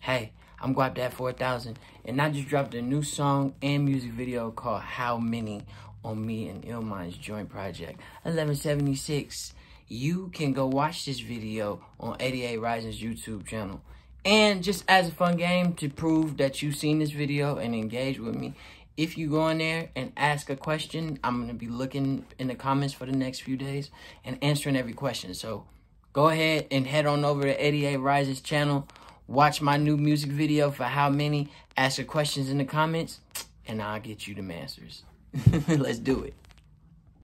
Hey, I'm Guapdad4000, and I just dropped a new song and music video called How Many on me and Illmind's joint project, 1176. You can go watch this video on 88rising's YouTube channel. And just as a fun game to prove that you've seen this video and engage with me, if you go in there and ask a question, I'm going to be looking in the comments for the next few days and answering every question. So go ahead and head on over to 88rising's channel. Watch my new music video for How Many. Ask your questions in the comments, and I'll get you the answers. Let's do it.